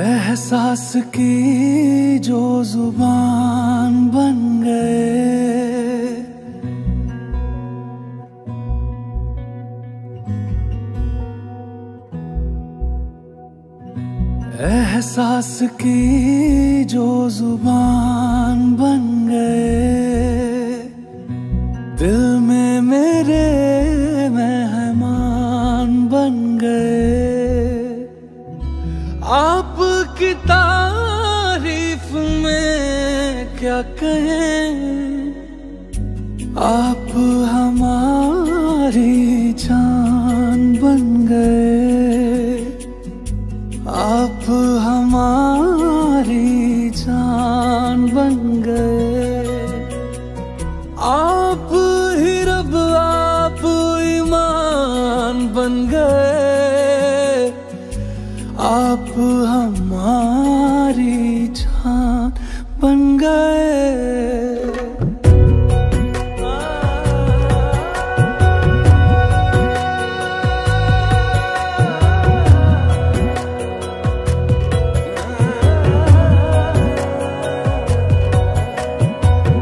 एहसास की जो जुबान बन गए, एहसास की जो जुबान बन गए, दिल में मेरे मेहमान बन गए। आपकी तारीफ में क्या कहें, आप हमारी जान बन गए, आप हमारी जान बन गए। आप ही रब, आप ईमान बन गए, आप हमारी जान बन गए।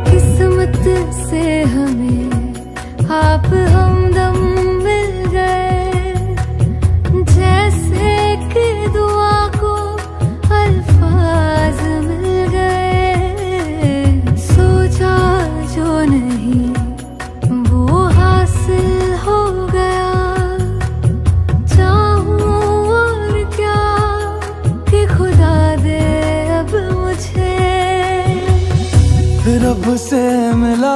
किस्मत से हमें आप हमदम मिल गए, जैसे दुआ को अल्फाज मिल गए। सोचा जो नहीं वो हासिल हो गया, चाहूं और क्या कि खुदा दे अब मुझे। रब से मिला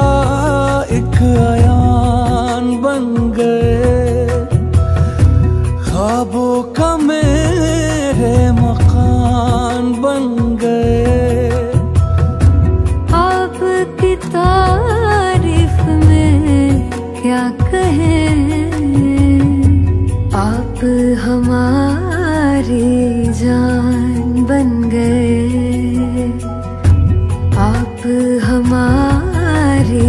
एक आयान बन गए, ख्वाबों का मेरे मकान बन गए। आपकी तारीफ में क्या कहें, आप हमारी जान बन गए, आप हमारी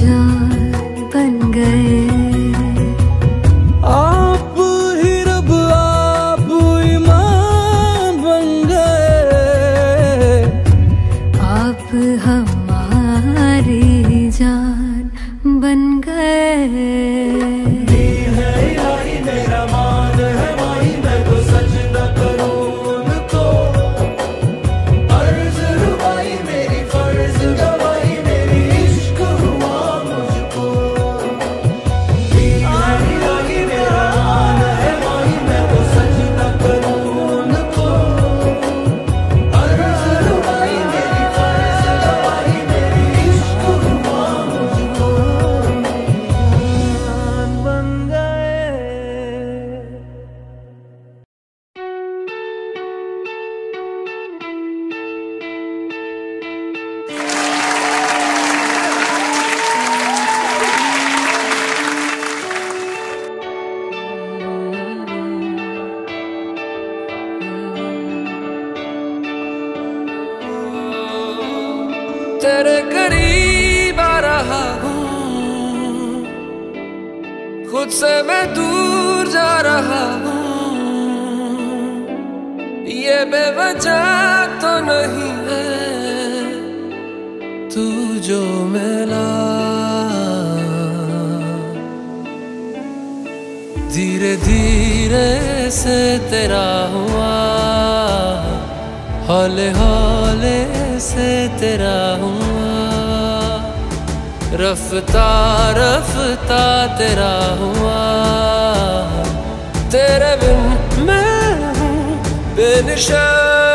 जान बन गए। हमारी जान बन गए। दीन है इलाही मेरा, मान है माही, मैं तो सजदा करूं उनको। अर्ज रुबाई मेरी, फर्ज गवाई मेरी, इश्क हुआ मुझको। दीन है इलाही मेरा, मान है माही, मैं तो सजदा करूं उनको। अर्ज रुबाई मेरी, तेरे करीब आ रहा हूँ, खुद से मैं दूर जा रहा हूँ। ये बेवजह तो नहीं है तू जो मिला, धीरे धीरे से तेरा हुआ, हौले हौले से तेरा हुआ, रफ्ता रफ्ता तेरा हुआ। तेरे बिन मैं हूँ बेनिशान।